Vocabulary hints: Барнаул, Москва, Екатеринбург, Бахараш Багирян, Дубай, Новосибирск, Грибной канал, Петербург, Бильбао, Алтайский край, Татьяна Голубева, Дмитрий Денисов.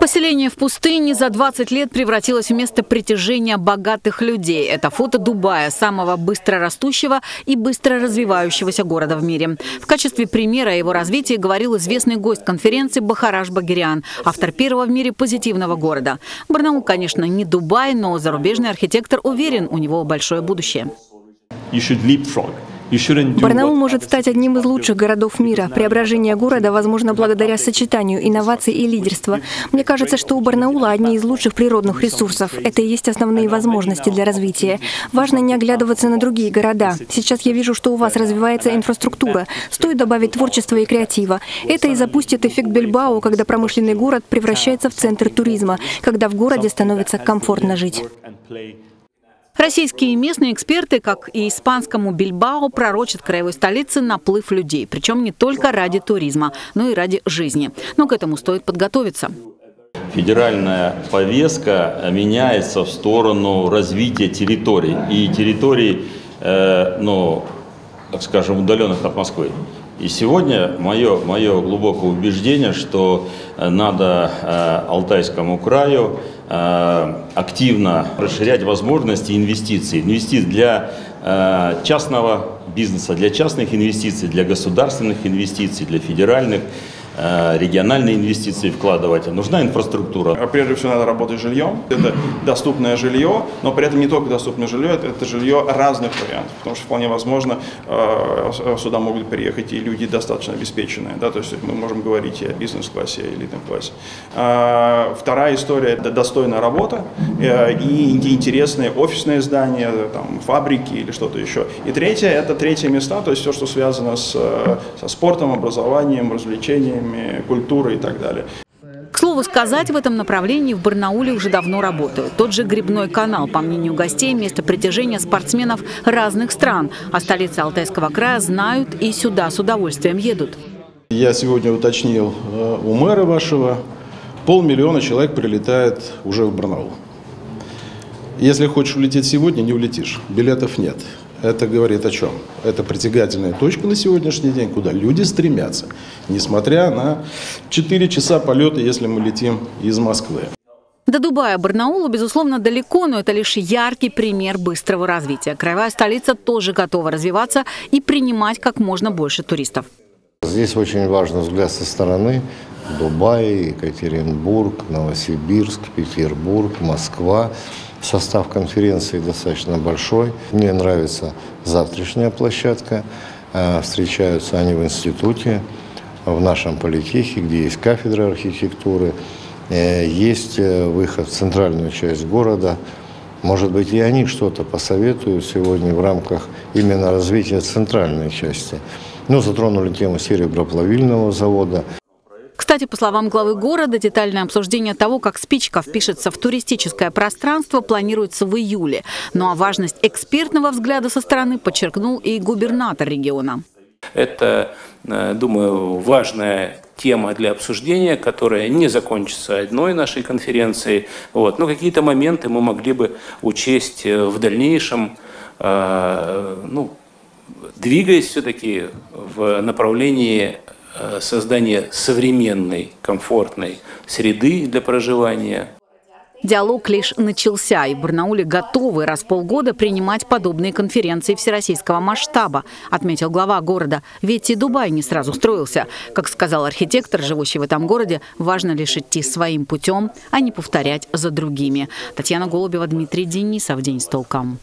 Поселение в пустыне за 20 лет превратилось в место притяжения богатых людей. Это фото Дубая, самого быстрорастущего и быстро развивающегося города в мире. В качестве примера о его развитии говорил известный гость конференции Бахараш Багирян, автор первого в мире позитивного города. Барнаул, конечно, не Дубай, но зарубежный архитектор уверен, у него большое будущее. Барнаул может стать одним из лучших городов мира. Преображение города возможно благодаря сочетанию инноваций и лидерства. Мне кажется, что у Барнаула одни из лучших природных ресурсов. Это и есть основные возможности для развития. Важно не оглядываться на другие города. Сейчас я вижу, что у вас развивается инфраструктура. Стоит добавить творчество и креатива. Это и запустит эффект Бильбао, когда промышленный город превращается в центр туризма, когда в городе становится комфортно жить. Российские местные эксперты, как и испанскому Бильбао, пророчат краевой столице наплыв людей. Причем не только ради туризма, но и ради жизни. Но к этому стоит подготовиться. Федеральная повестка меняется в сторону развития территорий. И территорий, скажем, удаленных от Москвы. И сегодня мое глубокое убеждение, что надо Алтайскому краю активно расширять возможности инвестиций. Инвестиций для частного бизнеса, для частных инвестиций, для государственных инвестиций, для федеральных, региональные инвестиции вкладывать. Нужна инфраструктура. Прежде всего надо работать с жильем. Это доступное жилье, но при этом не только доступное жилье, это жилье разных вариантов, потому что вполне возможно сюда могут приехать и люди достаточно обеспеченные, да, то есть мы можем говорить и о бизнес-классе, и о элитном классе. Вторая история – это достойная работа и интересные офисные здания, там, фабрики или что-то еще. И третье – это третьи места, то есть все, что связано со спортом, образованием, развлечениями, культуры и так далее. К слову сказать, в этом направлении в Барнауле уже давно работают. Тот же Грибной канал, по мнению гостей, место притяжения спортсменов разных стран. А столицы Алтайского края знают и сюда с удовольствием едут. Я сегодня уточнил у мэра вашего, 500 000 человек прилетает уже в Барнаул. Если хочешь улететь сегодня, не улетишь. Билетов нет. Это говорит о чем? Это притягательная точка на сегодняшний день, куда люди стремятся, несмотря на 4 часа полета, если мы летим из Москвы. До Дубая Барнаулу, безусловно, далеко, но это лишь яркий пример быстрого развития. Краевая столица тоже готова развиваться и принимать как можно больше туристов. Здесь очень важный взгляд со стороны. Дубай, Екатеринбург, Новосибирск, Петербург, Москва. Состав конференции достаточно большой. Мне нравится завтрашняя площадка. Встречаются они в институте, в нашем политехе, где есть кафедра архитектуры, есть выход в центральную часть города. Может быть, и они что-то посоветуют сегодня в рамках именно развития центральной части. Ну, затронули тему сереброплавильного завода. Кстати, по словам главы города, детальное обсуждение того, как спичка впишется в туристическое пространство, планируется в июле. Ну а важность экспертного взгляда со стороны подчеркнул и губернатор региона. Это, думаю, важная тема для обсуждения, которая не закончится одной нашей конференцией. Вот. Но какие-то моменты мы могли бы учесть в дальнейшем, двигаясь все-таки в направлении создание современной, комфортной среды для проживания. Диалог лишь начался, и в Барнауле готовы раз в полгода принимать подобные конференции всероссийского масштаба, отметил глава города. Ведь и Дубай не сразу строился. Как сказал архитектор, живущий в этом городе, важно лишь идти своим путем, а не повторять за другими. Татьяна Голубева, Дмитрий Денисов. День с толком.